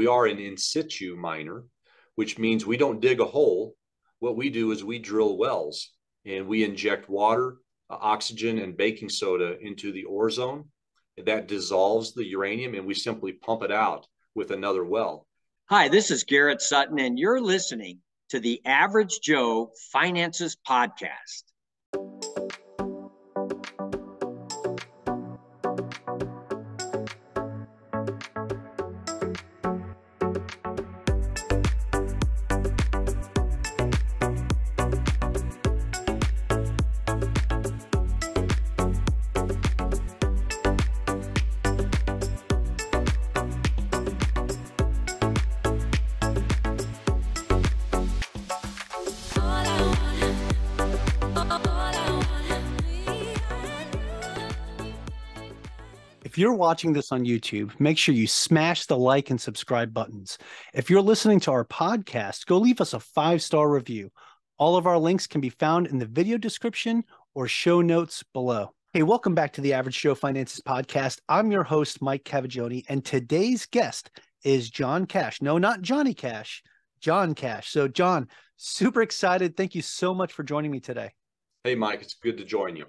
We are an in situ miner, which means we don't dig a hole. What we do is we drill wells and we inject water, oxygen, and baking soda into the ore zone. That dissolves the uranium and we simply pump it out with another well. Hi, this is Garrett Sutton, and you're listening to the Average Joe Finances Podcast. If you're watching this on YouTube, make sure you smash the like and subscribe buttons. If you're listening to our podcast, go leave us a 5-star review. All of our links can be found in the video description or show notes below. Hey, welcome back to the Average Joe Finances Podcast. I'm your host, Mike Cavaggioni, and today's guest is John Cash. No, not Johnny Cash, John Cash. So John, super excited. Thank you so much for joining me today. Hey, Mike, it's good to join you.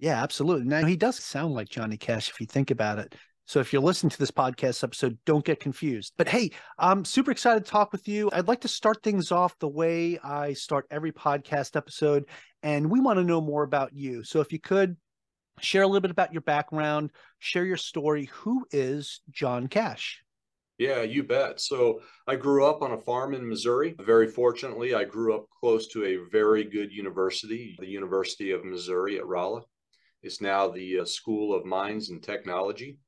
Yeah, absolutely. Now, he does sound like Johnny Cash if you think about it. So if you're listening to this podcast episode, don't get confused. But hey, I'm super excited to talk with you. I'd like to start things off the way I start every podcast episode, and we want to know more about you. So if you could share a little bit about your background, share your story. Who is John Cash? Yeah, you bet. So I grew up on a farm in Missouri. Very fortunately, I grew up close to a very good university, the University of Missouri at Rolla. It's now the School of Mines and Technology.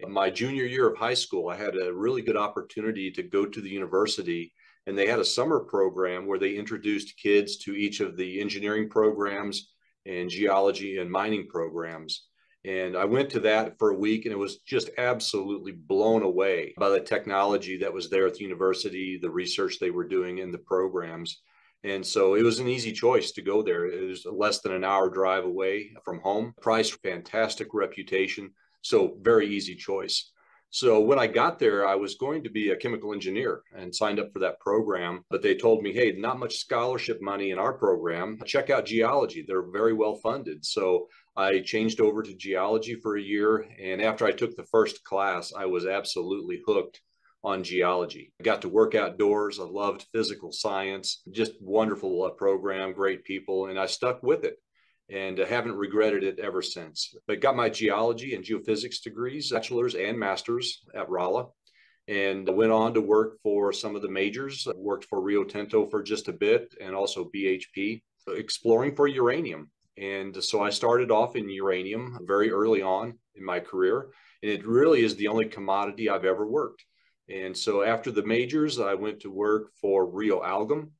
In my junior year of high school, I had a really good opportunity to go to the university, and they had a summer program where they introduced kids to each of the engineering programs and geology and mining programs. And I went to that for a week, and it was just absolutely blown away by the technology that was there at the university, the research they were doing in the programs. And so it was an easy choice to go there. It was less than an hour drive away from home. Price, fantastic reputation. So very easy choice. So when I got there, I was going to be a chemical engineer and signed up for that program. But they told me, hey, not much scholarship money in our program. Check out geology. They're very well funded. So I changed over to geology for a year. And after I took the first class, I was absolutely hooked on geology. I got to work outdoors. I loved physical science, just wonderful program, great people, and I stuck with it and haven't regretted it ever since. But got my geology and geophysics degrees, bachelor's and master's at Rolla, and went on to work for some of the majors. I worked for Rio Tinto for just a bit and also BHP, exploring for uranium. And so I started off in uranium very early on in my career, and it really is the only commodity I've ever worked. And so after the majors, I went to work for Rio Algom.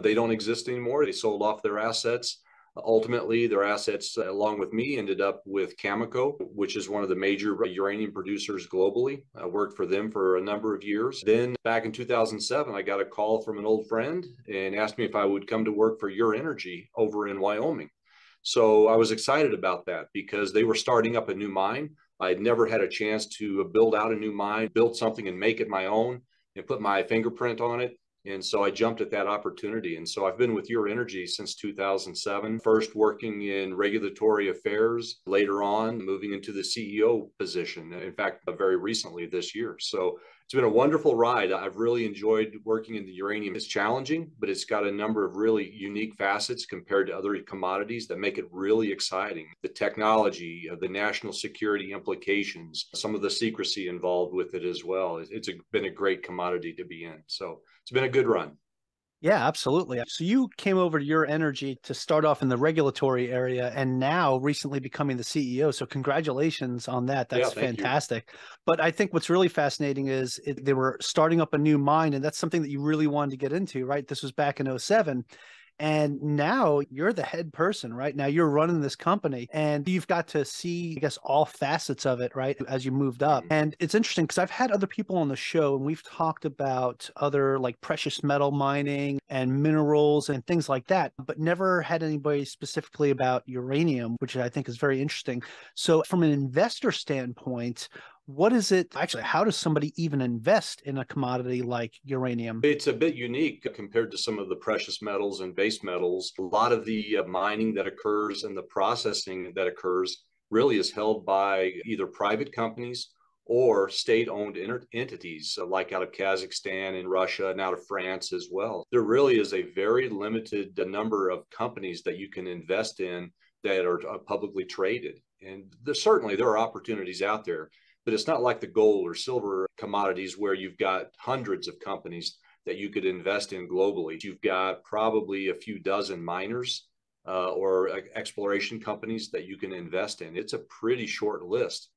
They don't exist anymore. They sold off their assets. Ultimately, their assets, along with me, ended up with Cameco, which is one of the major uranium producers globally. I worked for them for a number of years. Then back in 2007, I got a call from an old friend and asked me if I would come to work for Ur-Energy over in Wyoming. So I was excited about that because they were starting up a new mine. I had never had a chance to build out a new mine, build something and make it my own and put my fingerprint on it. And so I jumped at that opportunity. And so I've been with Ur-Energy since 2007, first working in regulatory affairs, later on moving into the CEO position. In fact, very recently this year. So it's been a wonderful ride. I've really enjoyed working in the uranium. It's challenging, but it's got a number of really unique facets compared to other commodities that make it really exciting. The technology, the national security implications, some of the secrecy involved with it as well. It's been a great commodity to be in. So it's been a good run. Yeah, absolutely. So you came over to Ur-Energy to start off in the regulatory area and now recently becoming the CEO. So congratulations on that. That's fantastic. You. But I think what's really fascinating is they were starting up a new mine, and that's something that you really wanted to get into, right? This was back in 2007. And now you're the head person, right? Now you're running this company and you've got to see, I guess, all facets of it, right? As you moved up. And it's interesting because I've had other people on the show and we've talked about other like precious metal mining and minerals and things like that, but never had anybody specifically about uranium, which I think is very interesting. So from an investor standpoint, what is it actually? How does somebody even invest in a commodity like uranium? It's a bit unique compared to some of the precious metals and base metals. A lot of the mining that occurs and the processing that occurs really is held by either private companies or state-owned entities, like out of Kazakhstan and Russia and out of France as well. There really is a very limited number of companies that you can invest in that are publicly traded. And certainly there are opportunities out there, but it's not like the gold or silver commodities where you've got hundreds of companies that you could invest in globally. You've got probably a few dozen miners or exploration companies that you can invest in. It's a pretty short list.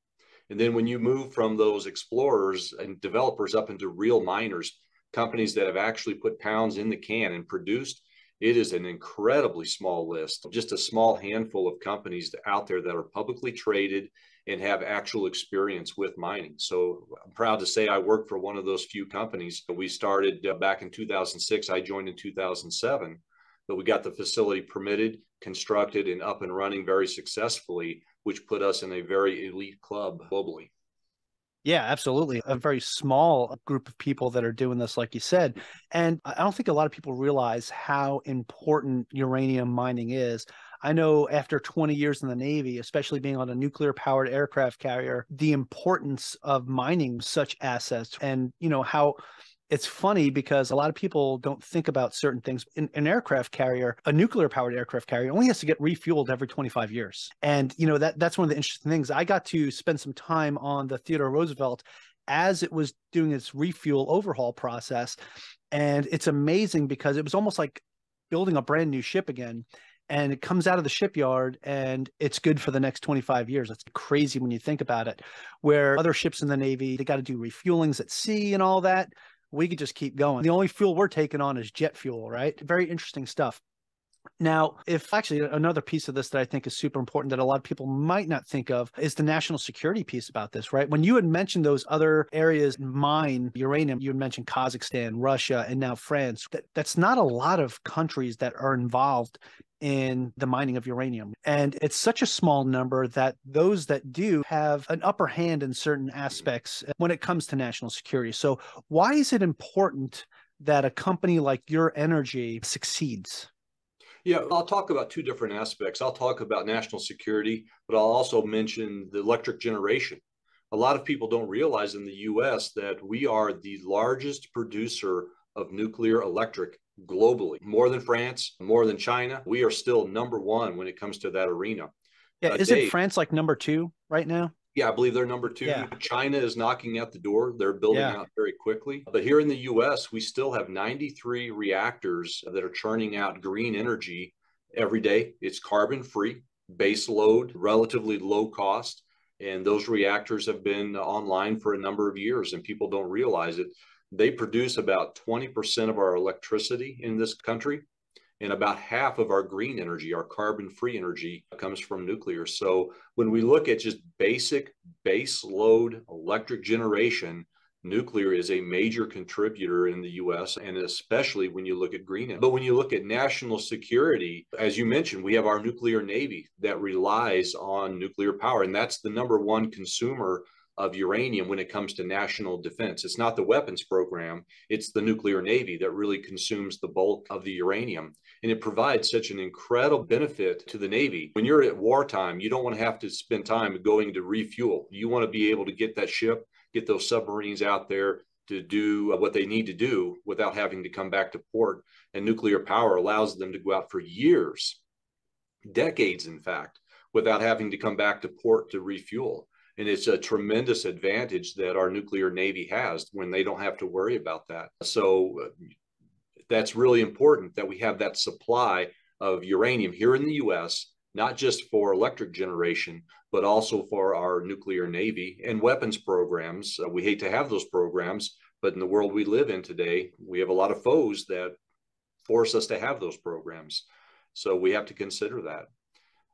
And then when you move from those explorers and developers up into real miners, companies that have actually put pounds in the can and produced, it is an incredibly small list, just a small handful of companies out there that are publicly traded and have actual experience with mining. So I'm proud to say I work for one of those few companies. We started back in 2006. I joined in 2007, but we got the facility permitted, constructed, and up and running very successfully, which put us in a very elite club globally. Yeah, absolutely. A very small group of people that are doing this, like you said. And I don't think a lot of people realize how important uranium mining is. I know after 20 years in the Navy, especially being on a nuclear-powered aircraft carrier, the importance of mining such assets and, you know, how... It's funny because a lot of people don't think about certain things. In an aircraft carrier, a nuclear-powered aircraft carrier only has to get refueled every 25 years. And, you know, that's one of the interesting things. I got to spend some time on the Theodore Roosevelt as it was doing its refuel overhaul process. And it's amazing because it was almost like building a brand new ship again. And it comes out of the shipyard and it's good for the next 25 years. That's crazy when you think about it, where other ships in the Navy, they got to do refuelings at sea and all that. We could just keep going. The only fuel we're taking on is jet fuel, right? Very interesting stuff. Now, if actually another piece of this that I think is super important that a lot of people might not think of is the national security piece about this, right? When you had mentioned those other areas, mine uranium, you had mentioned Kazakhstan, Russia, and now France. That's not a lot of countries that are involved in the mining of uranium. And it's such a small number that those that do have an upper hand in certain aspects when it comes to national security. So why is it important that a company like Ur-Energy succeeds? Yeah, I'll talk about two different aspects. I'll talk about national security, but I'll also mention the electric generation. A lot of people don't realize in the U.S. that we are the largest producer of nuclear electric globally, more than France, more than China. We are still number one when it comes to that arena. Yeah, isn't France like number two right now? Yeah, I believe they're number two. Yeah. China is knocking at the door. They're building out very quickly. But here in the U.S., we still have 93 reactors that are churning out green energy every day. It's carbon-free, base load, relatively low cost. And those reactors have been online for a number of years, and people don't realize it. They produce about 20% of our electricity in this country, and about half of our green energy, our carbon-free energy, comes from nuclear. So when we look at just basic base load electric generation, nuclear is a major contributor in the U.S., and especially when you look at green energy. But when you look at national security, as you mentioned, we have our nuclear navy that relies on nuclear power, and that's the number one consumer of uranium when it comes to national defense. It's not the weapons program, it's the nuclear navy that really consumes the bulk of the uranium. And it provides such an incredible benefit to the navy. When you're at wartime, you don't want to have to spend time going to refuel. You want to be able to get that ship, get those submarines out there to do what they need to do without having to come back to port. And nuclear power allows them to go out for years, decades in fact, without having to come back to port to refuel. And it's a tremendous advantage that our nuclear navy has when they don't have to worry about that. So that's really important that we have that supply of uranium here in the U.S., not just for electric generation, but also for our nuclear navy and weapons programs. We hate to have those programs, but in the world we live in today, we have a lot of foes that force us to have those programs. So we have to consider that.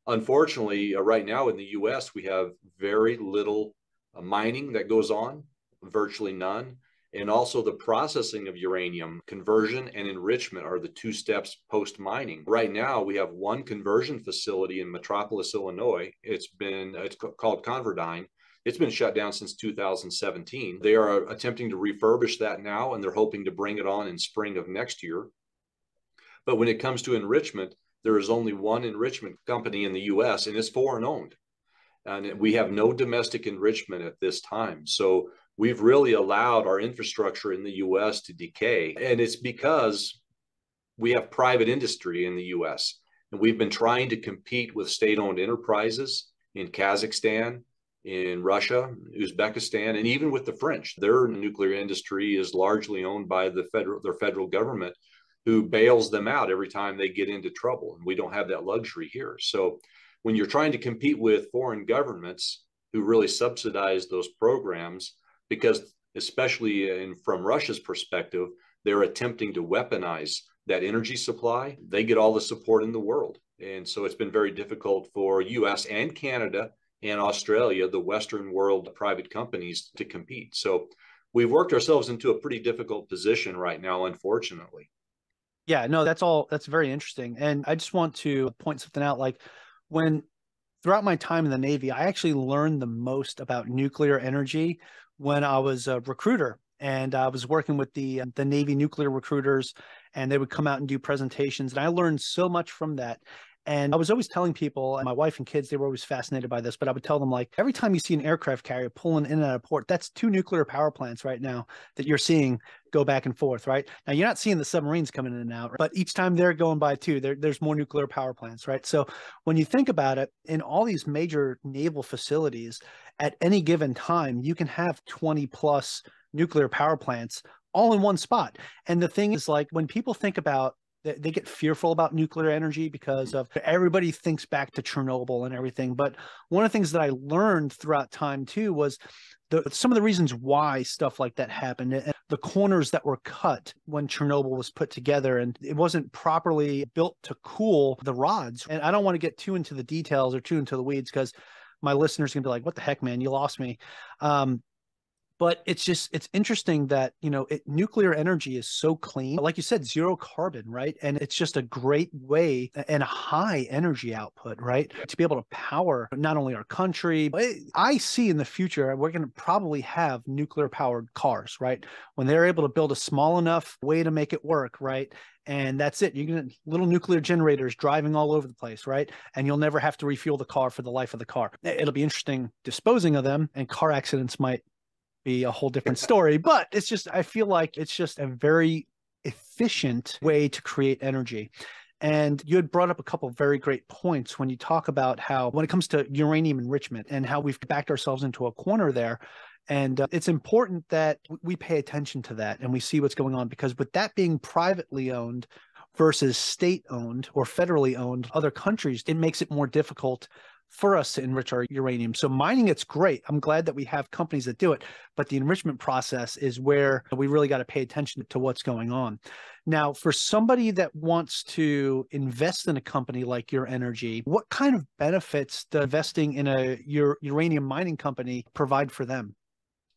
Unfortunately, right now in the U.S., we have very little mining that goes on, virtually none. And also the processing of uranium, conversion and enrichment are the two steps post-mining. Right now, we have one conversion facility in Metropolis, Illinois. It's called Converdyne. It's been shut down since 2017. They are attempting to refurbish that now, and they're hoping to bring it on in spring of next year. But when it comes to enrichment, there is only one enrichment company in the U.S., and it's foreign owned. And we have no domestic enrichment at this time. So we've really allowed our infrastructure in the U.S. to decay. And it's because we have private industry in the U.S. And we've been trying to compete with state-owned enterprises in Kazakhstan, in Russia, Uzbekistan, and even with the French. Their nuclear industry is largely owned by their federal government, who bails them out every time they get into trouble. And we don't have that luxury here. So when you're trying to compete with foreign governments who really subsidize those programs, because especially from Russia's perspective, they're attempting to weaponize that energy supply, they get all the support in the world. And so it's been very difficult for US and Canada and Australia, the Western world private companies, to compete. So we've worked ourselves into a pretty difficult position right now, unfortunately. Yeah, no, that's very interesting. And I just want to point something out, like when throughout my time in the Navy, I actually learned the most about nuclear energy when I was a recruiter, and I was working with the Navy nuclear recruiters, and they would come out and do presentations. And I learned so much from that. And I was always telling people, and my wife and kids, they were always fascinated by this, but I would tell them, like, every time you see an aircraft carrier pulling in and out of port, that's two nuclear power plants right now that you're seeing go back and forth, right? Now, you're not seeing the submarines coming in and out, but each time they're going by two, there's more nuclear power plants, right? So when you think about it, in all these major naval facilities, at any given time, you can have 20 plus nuclear power plants all in one spot. And the thing is, like, when people think about, they get fearful about nuclear energy because of everybody thinks back to Chernobyl and everything. But one of the things that I learned throughout time too was some of the reasons why stuff like that happened and the corners that were cut when Chernobyl was put together, and it wasn't properly built to cool the rods. And I don't want to get too into the details or too into the weeds because my listeners can be like, what the heck, man, you lost me. But it's interesting that, you know, nuclear energy is so clean, like you said, zero carbon, right? And it's just a great way and a high energy output, right? To be able to power not only our country, but I see in the future, we're going to probably have nuclear powered cars, right? When they're able to build a small enough way to make it work, right? And that's it. You're going to little nuclear generators driving all over the place, right? And you'll never have to refuel the car for the life of the car. It'll be interesting disposing of them, and car accidents might be a whole different story, but it's just, I feel like it's just a very efficient way to create energy. And you had brought up a couple of very great points when you talk about how, when it comes to uranium enrichment and how we've backed ourselves into a corner there. And it's important that we pay attention to that and we see what's going on, because with that being privately owned versus state owned or federally owned other countries, it makes it more difficult for us to enrich our uranium. So mining, it's great. I'm glad that we have companies that do it, but the enrichment process is where we really got to pay attention to what's going on. Now, for somebody that wants to invest in a company like Ur-Energy, what kind of benefits does investing in a uranium mining company provide for them?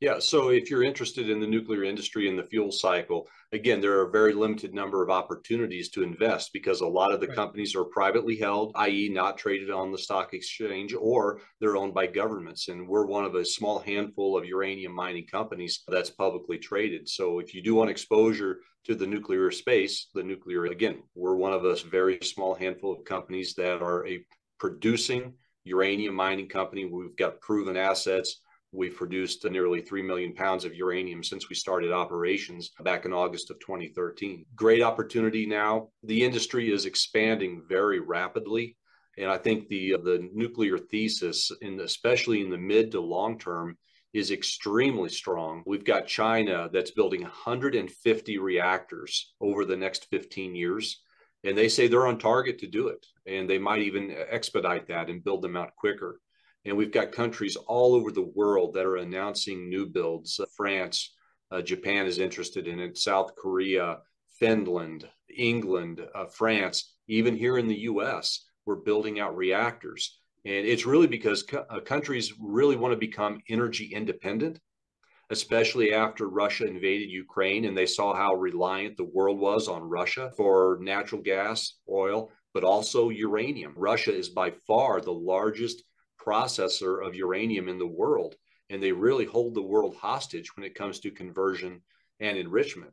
Yeah, so if you're interested in the nuclear industry and the fuel cycle, again, there are a very limited number of opportunities to invest because a lot of the companies are privately held, i.e. not traded on the stock exchange, or they're owned by governments. And we're one of a small handful of uranium mining companies that's publicly traded. So if you do want exposure to the nuclear space, again, we're one of a very small handful of companies that are a producing uranium mining company. We've got proven assets. We've produced nearly 3 million pounds of uranium since we started operations back in August of 2013. Great opportunity now. The industry is expanding very rapidly. And I think the nuclear thesis, especially in the mid to long term, is extremely strong. We've got China that's building 150 reactors over the next 15 years. And they say they're on target to do it. And they might even expedite that and build them out quicker. And we've got countries all over the world that are announcing new builds. France, Japan is interested in it, South Korea, Finland, England, France, even here in the US, we're building out reactors. And it's really because countries really want to become energy independent, especially after Russia invaded Ukraine and they saw how reliant the world was on Russia for natural gas, oil, but also uranium. Russia is by far the largest processor of uranium in the world. and they really hold the world hostage when it comes to conversion and enrichment.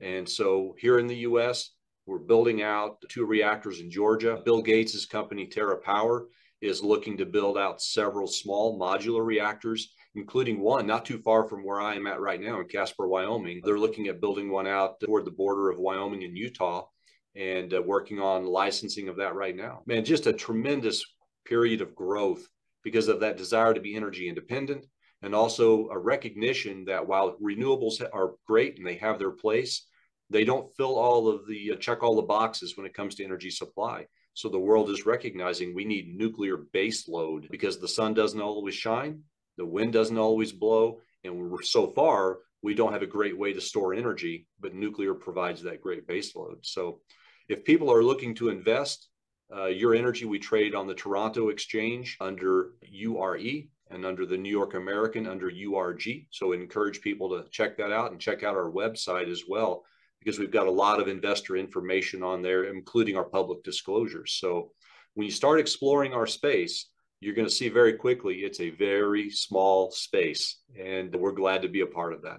And so here in the U.S., we're building out 2 reactors in Georgia. Bill Gates' company, TerraPower, is looking to build out several small modular reactors, including one not too far from where I am at right now in Casper, Wyoming. They're looking at building one out toward the border of Wyoming and Utah, and working on licensing of that right now. Man, just a tremendous period of growth because of that desire to be energy independent, and also a recognition that while renewables are great and they have their place, they don't fill all of the, check all the boxes when it comes to energy supply. So the world is recognizing we need nuclear baseload because the sun doesn't always shine, the wind doesn't always blow, and so far, we don't have a great way to store energy, but nuclear provides that great baseload. So if people are looking to invest, Ur-Energy, we trade on the Toronto Exchange under URE and under the New York American under URG. So I encourage people to check that out and check out our website as well, because we've got a lot of investor information on there, including our public disclosures. So when you start exploring our space, you're going to see very quickly it's a very small space, and we're glad to be a part of that.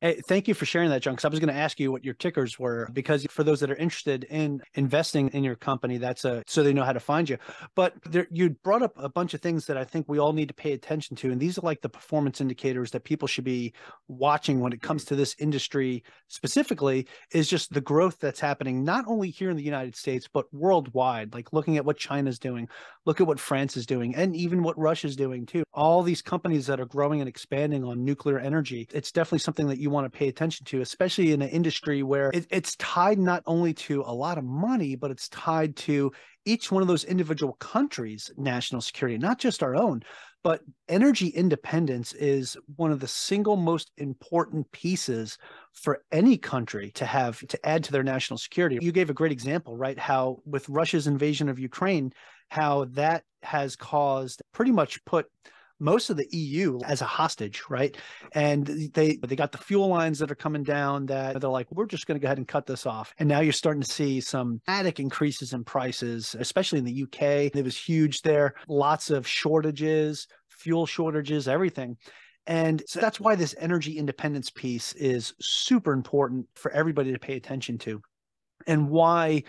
Hey, thank you for sharing that, John, because I was going to ask you what your tickers were, because for those that are interested in investing in your company, that's so they know how to find you. But there, you brought up a bunch of things that I think we all need to pay attention to, and these are like the performance indicators that people should be watching when it comes to this industry specifically, is just the growth that's happening, not only here in the United States, but worldwide, like looking at what China's doing, look at what France is doing, and even what Russia's doing too. All these companies that are growing and expanding on nuclear energy, it's definitely something that you want to pay attention to, especially in an industry where it's tied not only to a lot of money, but it's tied to each one of those individual countries' national security, not just our own. But energy independence is one of the single most important pieces for any country to have to add to their national security. You gave a great example, right? How with Russia's invasion of Ukraine, how that has caused pretty much put most of the EU as a hostage, right? And they got the fuel lines that are coming down that they're like, we're just going to go ahead and cut this off. And now you're starting to see some dramatic increases in prices, especially in the UK. It was huge there. Lots of shortages, fuel shortages, everything. And so that's why this energy independence piece is super important for everybody to pay attention to, and why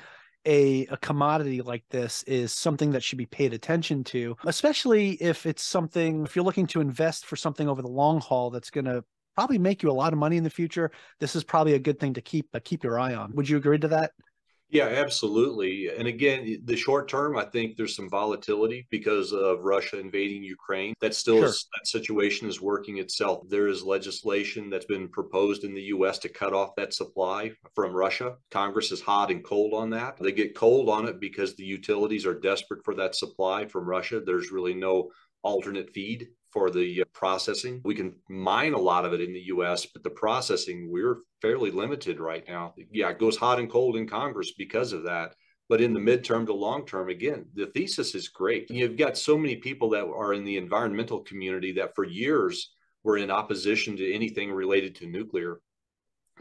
a commodity like this is something that should be paid attention to, especially if it's something, if you're looking to invest for something over the long haul that's going to probably make you a lot of money in the future. This is probably a good thing to keep your eye on. Would you agree to that? Yeah, absolutely. And again, the short term, I think there's some volatility because of Russia invading Ukraine. That still is, that situation is working itself. There is legislation that's been proposed in the U.S. to cut off that supply from Russia. Congress is hot and cold on that. They get cold on it because the utilities are desperate for that supply from Russia. There's really no alternate feed for the processing. We can mine a lot of it in the U.S., but the processing, we're fairly limited right now. Yeah, it goes hot and cold in Congress because of that. But in the midterm to long term, again, the thesis is great. You've got so many people that are in the environmental community that for years were in opposition to anything related to nuclear,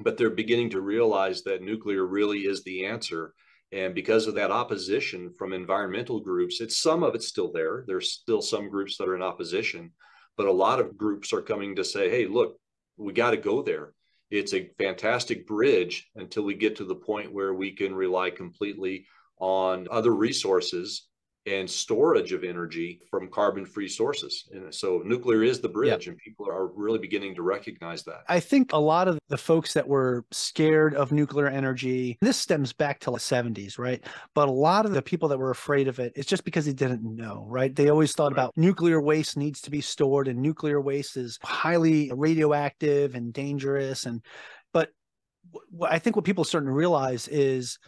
but they're beginning to realize that nuclear really is the answer. And because of that opposition from environmental groups, some of it's still there. There's still some groups that are in opposition, but a lot of groups are coming to say, hey, look, we got to go there. It's a fantastic bridge until we get to the point where we can rely completely on other resources and storage of energy from carbon-free sources. And so nuclear is the bridge, and people are really beginning to recognize that. I think a lot of the folks that were scared of nuclear energy, this stems back to the 70s, right? But a lot of the people that were afraid of it, it's just because they didn't know, right? They always thought about nuclear waste needs to be stored, and nuclear waste is highly radioactive and dangerous. But I think what people are starting to realize is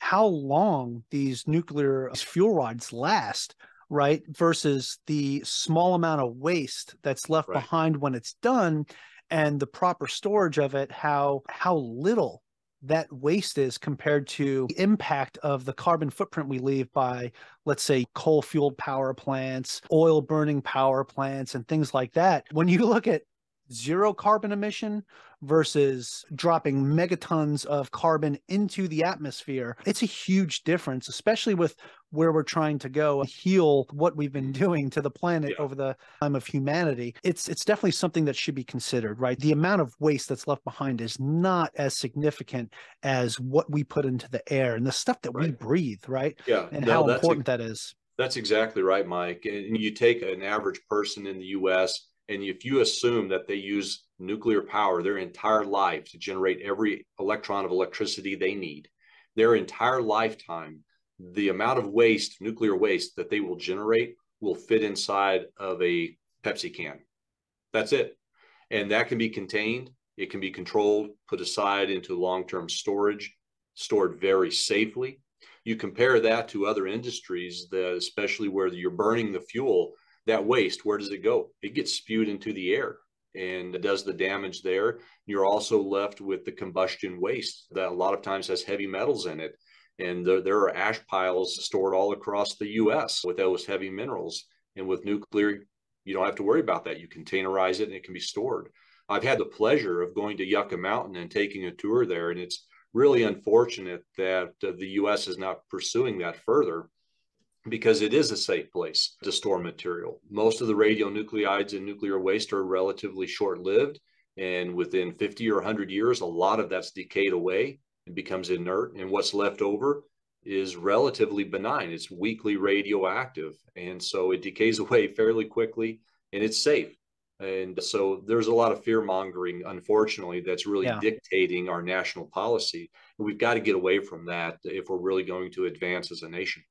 how long these nuclear fuel rods last, right? Versus the small amount of waste that's left behind when it's done, and the proper storage of it, how little that waste is compared to the impact of the carbon footprint we leave by, let's say, coal-fueled power plants, oil-burning power plants, and things like that. When you look at zero carbon emission versus dropping megatons of carbon into the atmosphere. It's a huge difference, especially with where we're trying to go and heal what we've been doing to the planet over the time of humanity. It's definitely something that should be considered, right? The amount of waste that's left behind is not as significant as what we put into the air and the stuff that we breathe, right? Yeah. And how important that is. That's exactly right, Mike. And you take an average person in the U.S., and if you assume that they use nuclear power their entire life to generate every electron of electricity they need, their entire lifetime, the amount of waste, nuclear waste that they will generate will fit inside of a Pepsi can. That's it. And that can be contained. It can be controlled, put aside into long-term storage, stored very safely. You compare that to other industries, that especially where you're burning the fuel, that waste, where does it go? It gets spewed into the air and does the damage there. You're also left with the combustion waste that a lot of times has heavy metals in it. And there are ash piles stored all across the U.S. with those heavy minerals. And with nuclear, you don't have to worry about that. You containerize it and it can be stored. I've had the pleasure of going to Yucca Mountain and taking a tour there. And it's really unfortunate that the U.S. is not pursuing that further, because it is a safe place to store material. Most of the radionuclides in nuclear waste are relatively short-lived, and within 50 or 100 years, a lot of that's decayed away and becomes inert, and what's left over is relatively benign. It's weakly radioactive, and so it decays away fairly quickly, and it's safe. And so there's a lot of fear-mongering, unfortunately, that's really dictating our national policy. And we've got to get away from that if we're really going to advance as a nation.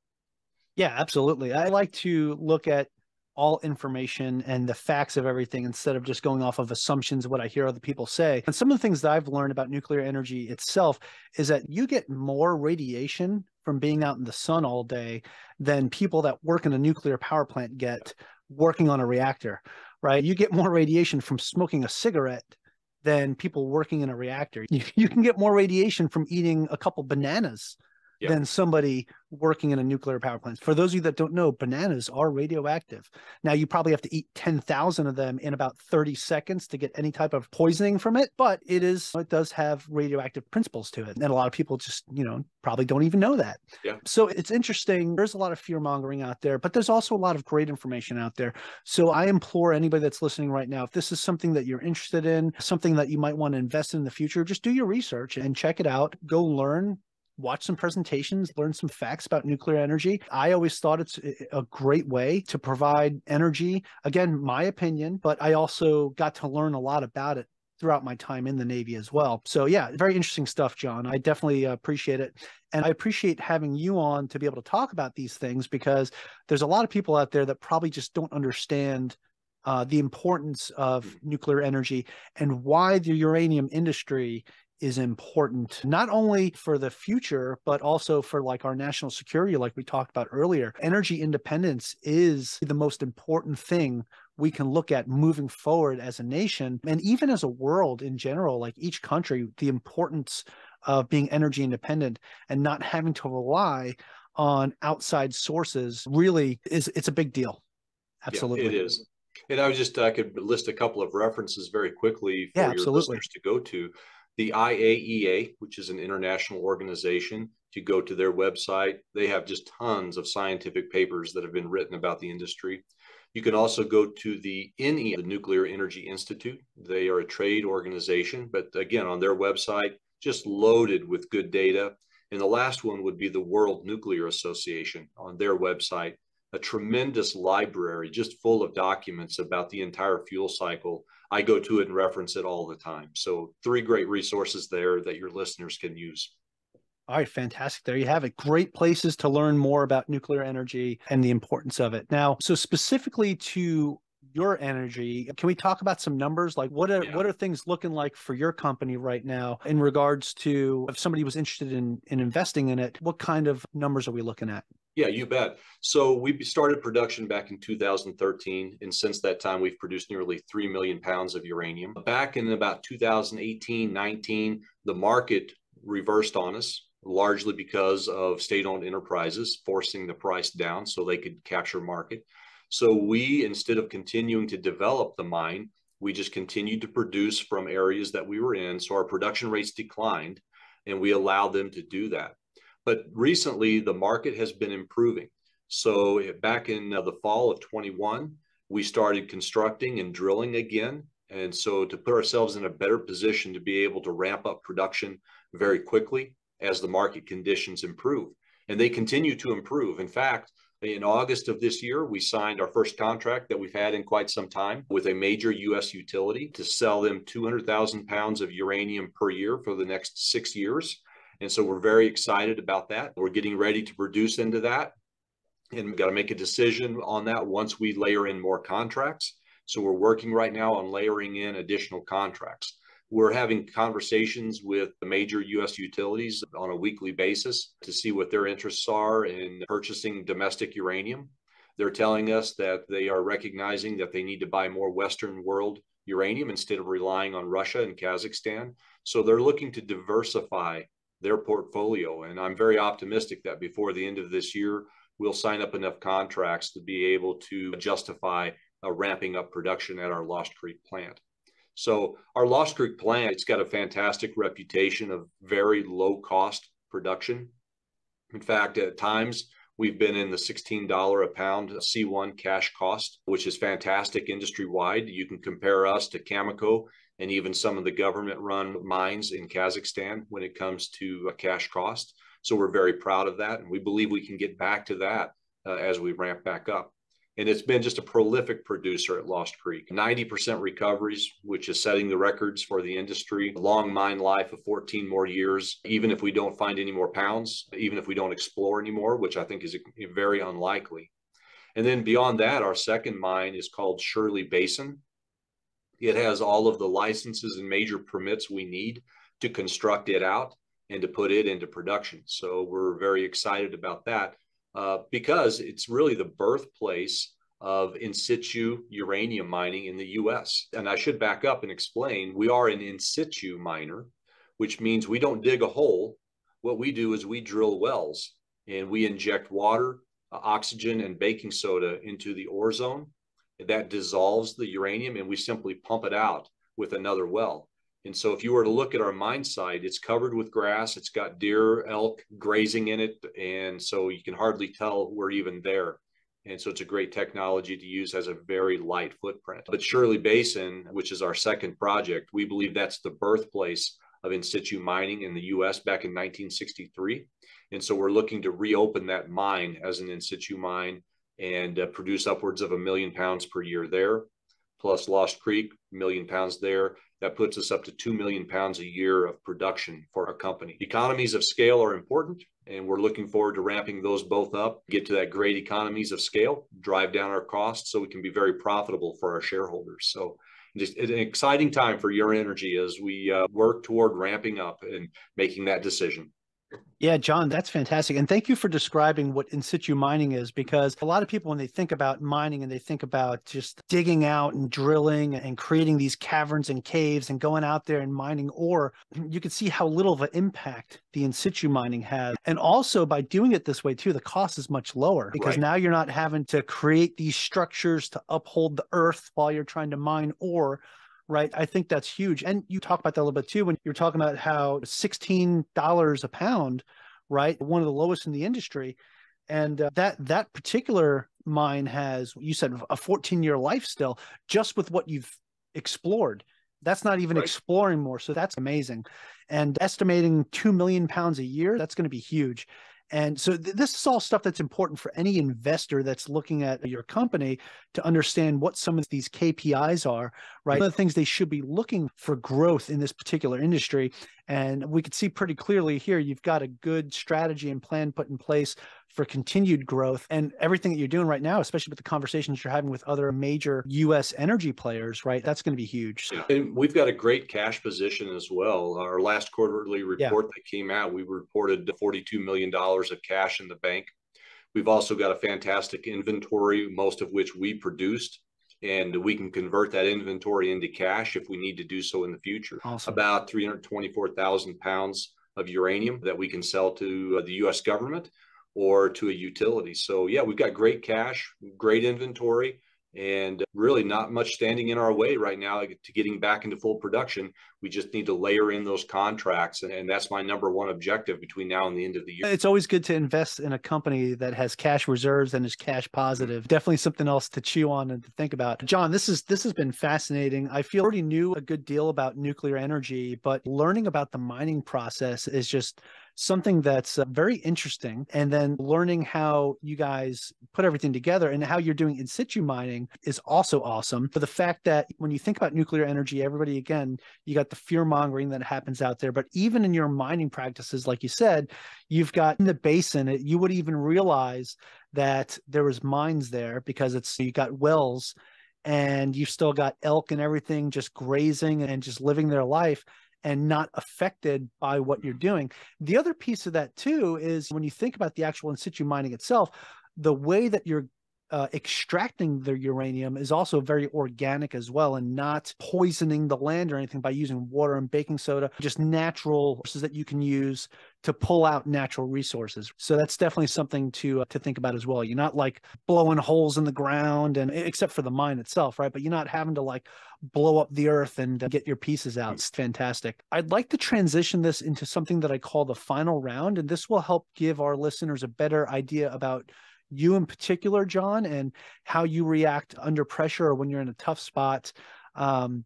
Yeah, absolutely. I like to look at all information and the facts of everything instead of just going off of assumptions, what I hear other people say. And some of the things that I've learned about nuclear energy itself is that you get more radiation from being out in the sun all day than people that work in a nuclear power plant get working on a reactor, right? You get more radiation from smoking a cigarette than people working in a reactor. You can get more radiation from eating a couple bananas than somebody working in a nuclear power plant. For those of you that don't know, bananas are radioactive. Now, you probably have to eat 10,000 of them in about 30 seconds to get any type of poisoning from it, but it does have radioactive principles to it. And a lot of people just, probably don't even know that. Yeah. So it's interesting. There's a lot of fear-mongering out there, but there's also a lot of great information out there. So I implore anybody that's listening right now, if this is something that you're interested in, something that you might want to invest in the future, just do your research and check it out. Go learn. Watch some presentations, learn some facts about nuclear energy. I always thought it's a great way to provide energy. Again, my opinion, but I also got to learn a lot about it throughout my time in the Navy as well. So yeah, very interesting stuff, John. I definitely appreciate it. And I appreciate having you on to be able to talk about these things, because there's a lot of people out there that probably just don't understand the importance of nuclear energy and why the uranium industry is important, not only for the future, but also for like our national security, like we talked about earlier. Energy independence is the most important thing we can look at moving forward as a nation and even as a world in general, like each country, the importance of being energy independent and not having to rely on outside sources really it's a big deal. Absolutely. Yeah, it is. And I could list a couple of references very quickly for your listeners to go to. The IAEA, which is an international organization, if you go to their website, they have just tons of scientific papers that have been written about the industry. You can also go to the NEI, the Nuclear Energy Institute. They are a trade organization, but again, on their website, just loaded with good data. And the last one would be the World Nuclear Association on their website, a tremendous library just full of documents about the entire fuel cycle. I go to it and reference it all the time. So three great resources there that your listeners can use. All right, fantastic. There you have it. Great places to learn more about nuclear energy and the importance of it. Now, so specifically to your energy, can we talk about some numbers? Like what are things looking like for your company right now in regards to if somebody was interested in investing in it, what kind of numbers are we looking at? Yeah, you bet. So we started production back in 2013. And since that time, we've produced nearly 3 million pounds of uranium. Back in about 2018, 19, the market reversed on us, largely because of state-owned enterprises forcing the price down so they could capture market. So we, instead of continuing to develop the mine, We just continued to produce from areas that we were in. So our production rates declined and we allowed them to do that. But recently the market has been improving. So back in the fall of 21, we started constructing and drilling again. And so to put ourselves in a better position to be able to ramp up production very quickly as the market conditions improve. And they continue to improve. In fact, in August of this year, we signed our first contract that we've had in quite some time with a major U.S. utility to sell them 200,000 pounds of uranium per year for the next 6 years. And so we're very excited about that. We're getting ready to produce into that. And we've got to make a decision on that once we layer in more contracts. So we're working right now on layering in additional contracts. We're having conversations with the major U.S. utilities on a weekly basis to see what their interests are in purchasing domestic uranium. They're telling us that they are recognizing that they need to buy more Western world uranium instead of relying on Russia and Kazakhstan. So they're looking to diversify their portfolio. And I'm very optimistic that before the end of this year, we'll sign up enough contracts to be able to justify ramping up production at our Lost Creek plant. So our Lost Creek plant, it's got a fantastic reputation of very low cost production. In fact, at times we've been in the $16 a pound C1 cash cost, which is fantastic industry-wide. You can compare us to Cameco and even some of the government-run mines in Kazakhstan when it comes to a cash cost. So we're very proud of that. And we believe we can get back to that as we ramp back up. And it's been just a prolific producer at Lost Creek. 90% recoveries, which is setting the records for the industry. Long mine life of 14 more years, even if we don't find any more pounds, even if we don't explore anymore, which I think is very unlikely. And then beyond that, our second mine is called Shirley Basin. It has all of the licenses and major permits we need to construct it out and to put it into production. So we're very excited about that. Because it's really the birthplace of in situ uranium mining in the U.S. And I should back up and explain, we are an in situ miner, which means we don't dig a hole. What we do is we drill wells and we inject water, oxygen, and baking soda into the ore zone. That dissolves the uranium and we simply pump it out with another well. And so if you were to look at our mine site, it's covered with grass, it's got deer, elk grazing in it, and so you can hardly tell we're even there. And so it's a great technology to use, has a very light footprint. But Shirley Basin, which is our second project, we believe that's the birthplace of in situ mining in the U.S. back in 1963. And so we're looking to reopen that mine as an in situ mine and produce upwards of 1 million pounds per year there, plus Lost Creek, 1 million pounds there. That puts us up to 2 million pounds a year of production for our company. Economies of scale are important, and we're looking forward to ramping those both up, get to that great economies of scale, drive down our costs so we can be very profitable for our shareholders. So just an exciting time for Ur-Energy as we work toward ramping up and making that decision. Yeah, John, that's fantastic. And thank you for describing what in situ mining is, because a lot of people, when they think about mining and they think about just digging out and drilling and creating these caverns and caves and going out there and mining ore, you can see how little of an impact the in situ mining has. And also by doing it this way too, the cost is much lower because now you're not having to create these structures to uphold the earth while you're trying to mine ore. Right. I think that's huge. And you talk about that a little bit too, when you're talking about how $16 a pound, right? One of the lowest in the industry. And that particular mine has, you said, a 14-year life still, just with what you've explored. That's not even exploring more. So that's amazing. And estimating 2 million pounds a year, that's going to be huge. And so this is all stuff that's important for any investor that's looking at your company to understand what some of these KPIs are, right? One of the things they should be looking for growth in this particular industry. And we could see pretty clearly here, you've got a good strategy and plan put in place for continued growth, and everything that you're doing right now, especially with the conversations you're having with other major U.S. energy players, right? That's going to be huge. And we've got a great cash position as well. Our last quarterly report that came out, we reported $42 million of cash in the bank. We've also got a fantastic inventory, most of which we produced, and we can convert that inventory into cash if we need to do so in the future. Awesome. About 324,000 pounds of uranium that we can sell to the U.S. government or to a utility. So yeah, we've got great cash, great inventory, and really not much standing in our way right now to getting back into full production. We just need to layer in those contracts, and that's my number one objective between now and the end of the year. It's always good to invest in a company that has cash reserves and is cash positive. Definitely something else to chew on and to think about. John, this has been fascinating. I feel I already knew a good deal about nuclear energy, but learning about the mining process is just something that's very interesting. And then learning how you guys put everything together and how you're doing in situ mining is also awesome. But the fact that when you think about nuclear energy, everybody, again, you got the fear mongering that happens out there. But even in your mining practices, like you said, you've got in the basin, you would even realize that there was mines there because you got wells and you've still got elk and everything just grazing and just living their life and not affected by what you're doing. The other piece of that too is when you think about the actual in situ mining itself, the way that you're extracting the uranium is also very organic as well, and not poisoning the land or anything by using water and baking soda, just natural sources that you can use to pull out natural resources. So that's definitely something to think about as well. You're not like blowing holes in the ground, and except for the mine itself, right? But you're not having to like blow up the earth and get your pieces out. It's fantastic. I'd like to transition this into something that I call the final round, and this will help give our listeners a better idea about you in particular, John, and how you react under pressure or when you're in a tough spot. And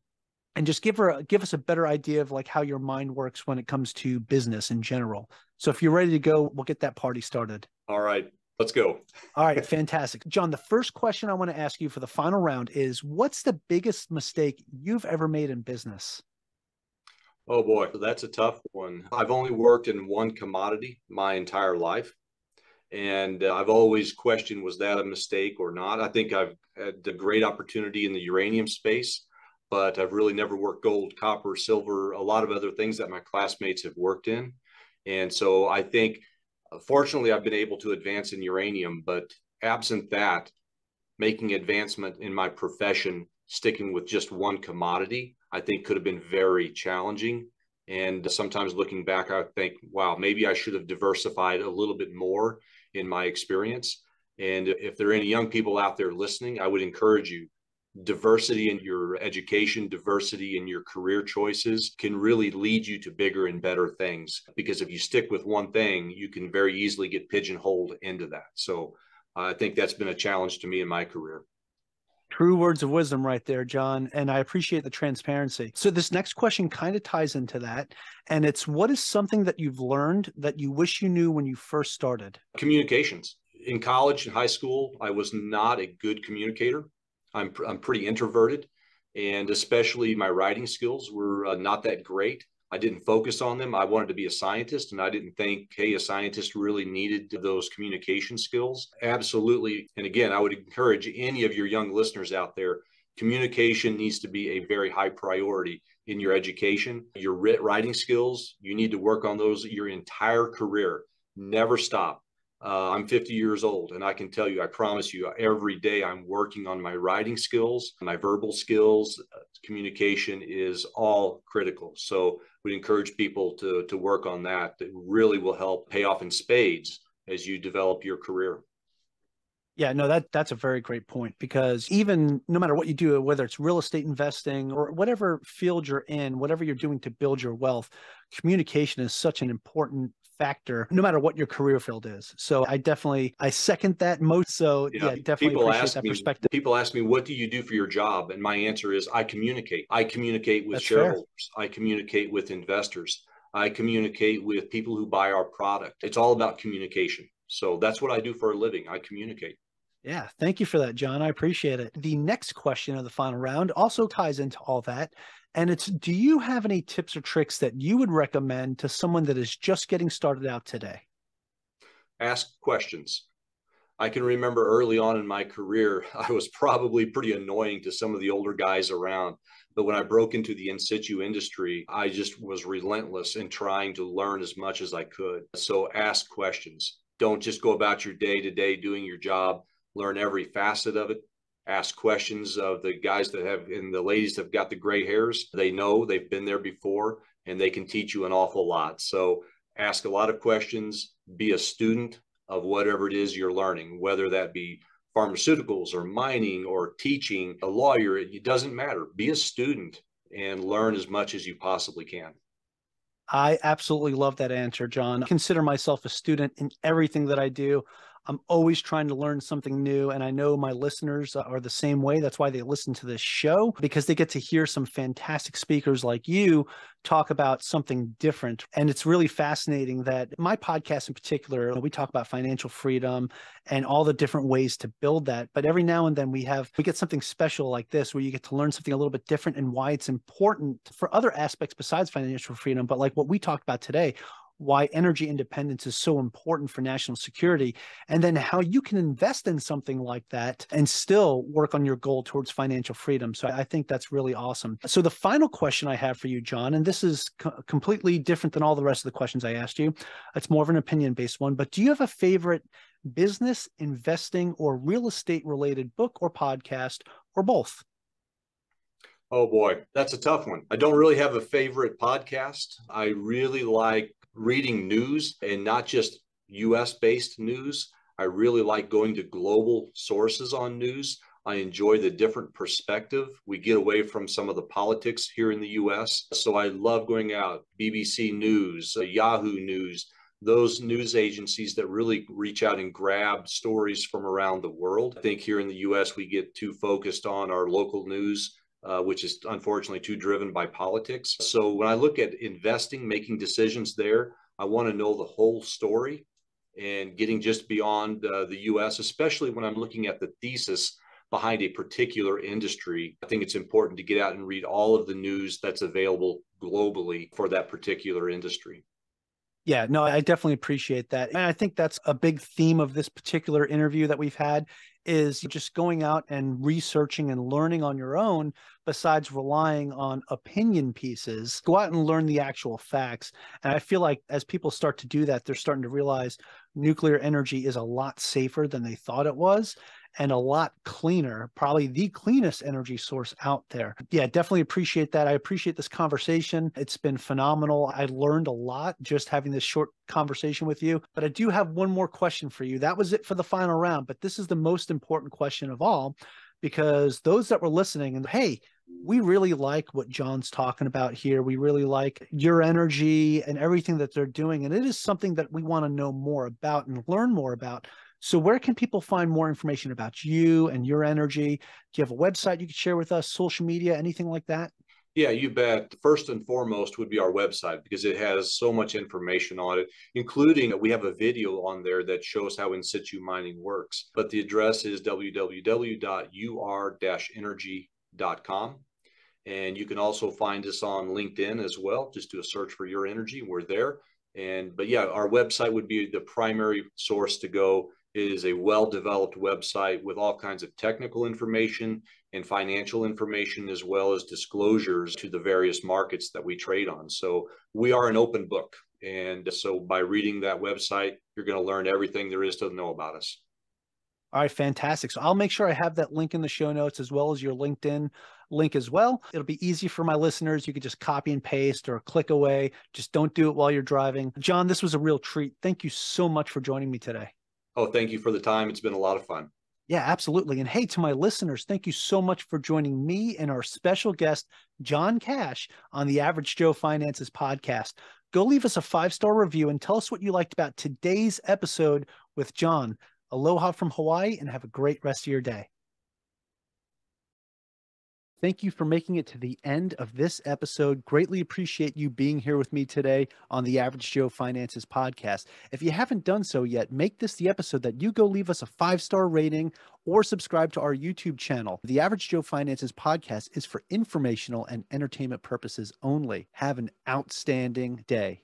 just give us a better idea of like how your mind works when it comes to business in general. So if you're ready to go, we'll get that party started. All right, let's go. All right, fantastic. John, the first question I want to ask you for the final round is, what's the biggest mistake you've ever made in business? Oh boy, that's a tough one. I've only worked in one commodity my entire life. And I've always questioned, was that a mistake or not? I think I've had a great opportunity in the uranium space, but I've really never worked gold, copper, silver, a lot of other things that my classmates have worked in. And so I think, fortunately, I've been able to advance in uranium, but absent that, making advancement in my profession, sticking with just one commodity, I think could have been very challenging. And sometimes looking back, I think, wow, maybe I should have diversified a little bit more in my experience. And if there are any young people out there listening, I would encourage you, diversity in your education, diversity in your career choices can really lead you to bigger and better things. Because if you stick with one thing, you can very easily get pigeonholed into that. So I think that's been a challenge to me in my career. True words of wisdom right there, John. And I appreciate the transparency. So this next question kind of ties into that. And it's, what is something that you've learned that you wish you knew when you first started? Communications. In college and high school, I was not a good communicator. I'm pretty introverted, and especially my writing skills were not that great. I didn't focus on them. I wanted to be a scientist, and I didn't think, hey, a scientist really needed those communication skills. Absolutely. And again, I would encourage any of your young listeners out there, communication needs to be a very high priority in your education. Your writing skills, you need to work on those your entire career. Never stop. I'm 50 years old, and I can tell you, I promise you, every day I'm working on my writing skills, my verbal skills. Communication is all critical. So we'd encourage people to work on that. It really will help pay off in spades as you develop your career. Yeah, no, that's a very great point, because even no matter what you do, whether it's real estate investing or whatever field you're in, whatever you're doing to build your wealth, communication is such an important factor, no matter what your career field is. So I second that most. So yeah, definitely appreciate that perspective. People ask me, what do you do for your job? And my answer is, I communicate. I communicate with shareholders. I communicate with investors. I communicate with people who buy our product. It's all about communication. So that's what I do for a living. I communicate. Yeah. Thank you for that, John. I appreciate it. The next question of the final round also ties into all that. And it's, do you have any tips or tricks that you would recommend to someone that is just getting started out today? Ask questions. I can remember early on in my career, I was probably pretty annoying to some of the older guys around. But when I broke into the in situ industry, I just was relentless in trying to learn as much as I could. So ask questions. Don't just go about your day-to-day doing your job. Learn every facet of it. Ask questions of the guys that have, and the ladies that have got the gray hairs. They know, they've been there before, and they can teach you an awful lot. So ask a lot of questions, be a student of whatever it is you're learning, whether that be pharmaceuticals or mining or teaching, a lawyer, it doesn't matter. Be a student and learn as much as you possibly can. I absolutely love that answer, John. I consider myself a student in everything that I do. I'm always trying to learn something new. And I know my listeners are the same way. That's why they listen to this show, because they get to hear some fantastic speakers like you talk about something different. And it's really fascinating that my podcast in particular, we talk about financial freedom and all the different ways to build that. But every now and then we get something special like this, where you get to learn something a little bit different and why it's important for other aspects besides financial freedom. But like what we talked about today, why energy independence is so important for national security, and then how you can invest in something like that and still work on your goal towards financial freedom. So I think that's really awesome. So the final question I have for you, John, and this is completely different than all the rest of the questions I asked you. It's more of an opinion-based one, but do you have a favorite business, investing, or real estate-related book or podcast, or both? Oh boy, that's a tough one. I don't really have a favorite podcast. I really like reading news, and not just US-based news. I really like going to global sources on news. I enjoy the different perspective. We get away from some of the politics here in the US. So I love going out, BBC News, Yahoo News, those news agencies that really reach out and grab stories from around the world. I think here in the US, we get too focused on our local news, which is unfortunately too driven by politics. So when I look at investing, making decisions there, I want to know the whole story and getting just beyond the US, especially when I'm looking at the thesis behind a particular industry. I think it's important to get out and read all of the news that's available globally for that particular industry. Yeah, no, I definitely appreciate that. And I think that's a big theme of this particular interview that we've had, is just going out and researching and learning on your own, besides relying on opinion pieces. Go out and learn the actual facts. And I feel like as people start to do that, they're starting to realize nuclear energy is a lot safer than they thought it was, and a lot cleaner, probably the cleanest energy source out there. Yeah, definitely appreciate that. I appreciate this conversation. It's been phenomenal. I learned a lot just having this short conversation with you, but I do have one more question for you. That was it for the final round, but this is the most important question of all, because those that were listening and, hey, we really like what John's talking about here. We really like Ur-Energy and everything that they're doing. And it is something that we want to know more about and learn more about. So where can people find more information about you and Ur-Energy? Do you have a website you could share with us, social media, anything like that? Yeah, you bet. First and foremost would be our website, because it has so much information on it, including we have a video on there that shows how in situ mining works. But the address is www.ur-energy.com. And you can also find us on LinkedIn as well. Just do a search for Ur-Energy. We're there. But yeah, our website would be the primary source to go. It is a well-developed website with all kinds of technical information and financial information, as well as disclosures to the various markets that we trade on. So we are an open book. And so by reading that website, you're going to learn everything there is to know about us. All right, fantastic. So I'll make sure I have that link in the show notes, as well as your LinkedIn link as well. It'll be easy for my listeners. You could just copy and paste or click away. Just don't do it while you're driving. John, this was a real treat. Thank you so much for joining me today. Oh, thank you for the time. It's been a lot of fun. Yeah, absolutely. And hey, to my listeners, thank you so much for joining me and our special guest, John Cash, on the Average Joe Finances Podcast. Go leave us a 5-star review and tell us what you liked about today's episode with John. Aloha from Hawaii, and have a great rest of your day. Thank you for making it to the end of this episode. Greatly appreciate you being here with me today on the Average Joe Finances Podcast. If you haven't done so yet, make this the episode that you go leave us a 5-star rating or subscribe to our YouTube channel. The Average Joe Finances Podcast is for informational and entertainment purposes only. Have an outstanding day.